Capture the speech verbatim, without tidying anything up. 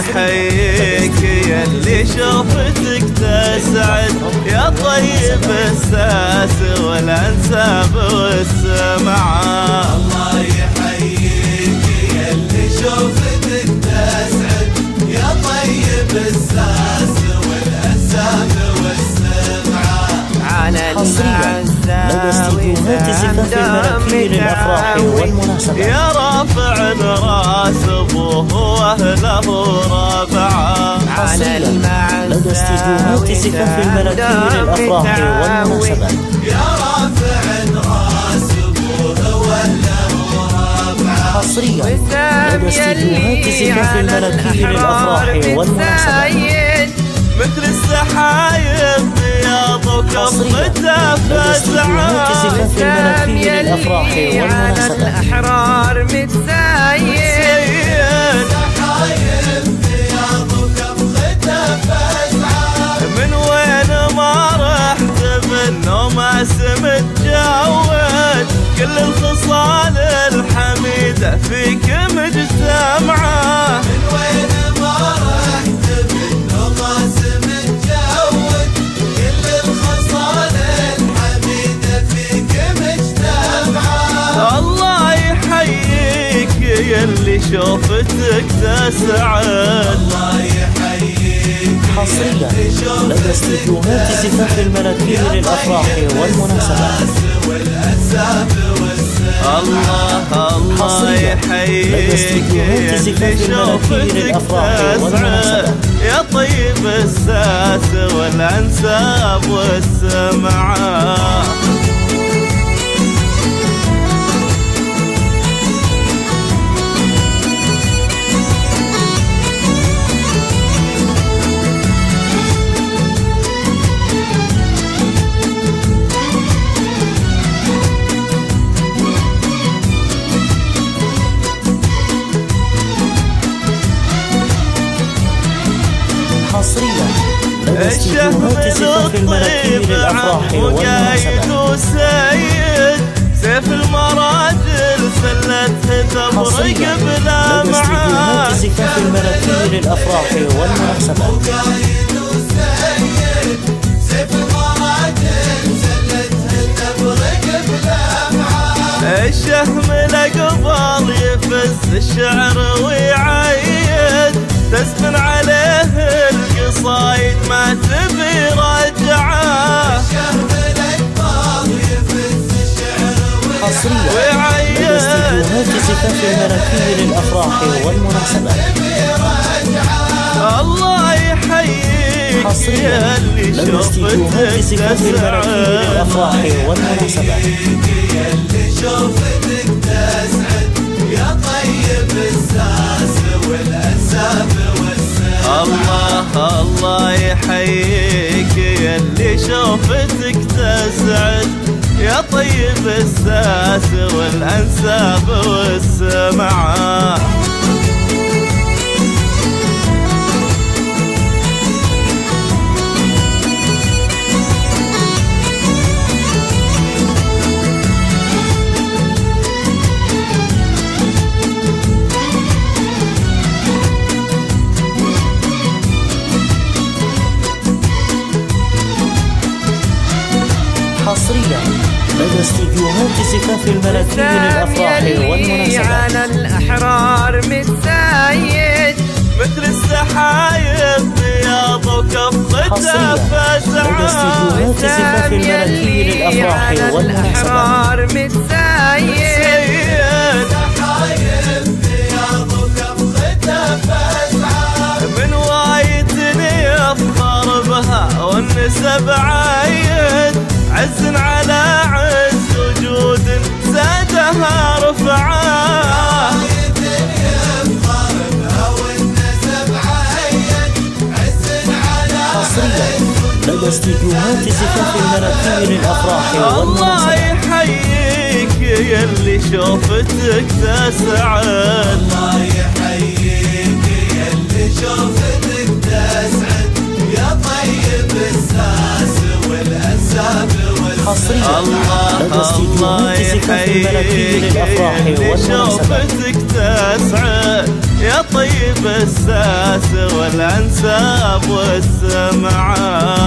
يحييك يلي شوفتك تسعد يا طيب الساس والانساب والسمعة. الله يحييك يلي شوفتك تسعد يا طيب الساس والانساب والسمعة. على المعزاوي يا رافع الراس وهو أهله رابعة. على المعزة يا رافع الراس وهو أهله رابعة. حصريا لدى استديوهات زفاف المناكير للأفراح والمناسبات مثل السحايب حصريا لدى استديوهات زفاف المناكير للأفراح والمناسبات من وين ما رحت بالنوم اسمك جاود كل الخصال الحميدة فيك مجتمعة. من وين ما رحت بالنوم اسمك جاود كل الخصال الحميدة فيك مجتمعة. الله يحييك يلي شوفتك تسعد. حصريا لدى استديوهات زفاف المناكير للأفراح والمناسبات. الله الله يحييك يلي شوفتك تسعد يا طيب الساس والأنساب والسمعة. الشهم للطيب عم وقايد وسيد سيف المراجل سلت هتب ورقبنا معاه. الشهم للطيب عم وقايد وسيد سيف المراجل سلت هتب ورقبنا معاه. الشهم لقبال يفز الشعر ويعيد تسمن عليه صايد ما تبي رجعه. الشهم الأكبر يفز الشعر ويعيد لدى استديوهات زفاف المناكير للأفراح والمناسبات. الله يحييك يلي شوفتك تسعد يا طيب الساس والأنساب. الله الله يحييك يلي شوفتك تسعد يا طيب الساس والأنساب والسمعة. حصريا لدى استديوهات زفاف المناكير للأفراح والمناسبات. على الأحرار متسايد مثل السحايب بياض وكفة فزعة. لدى استديوهات زفاف المناكير للأفراح والمناسبات. متسايد سحايب بياض وكفة فزعة من وايتني يفخر بها والنسب عايد عز على عز وجود زادها رفعا. لدى استديوهات زفاف المناكير للأفراح والمناسبات. الله يحييك يلي شوفتك تسعد. الله يحييك يلي شوفتك تسعد يا طيب الساس والأنساب. حصريا لدى استديوهات زفاف المناكير للأفراح والمناسبات. يا طيب بالساس والأنساب والسمعات.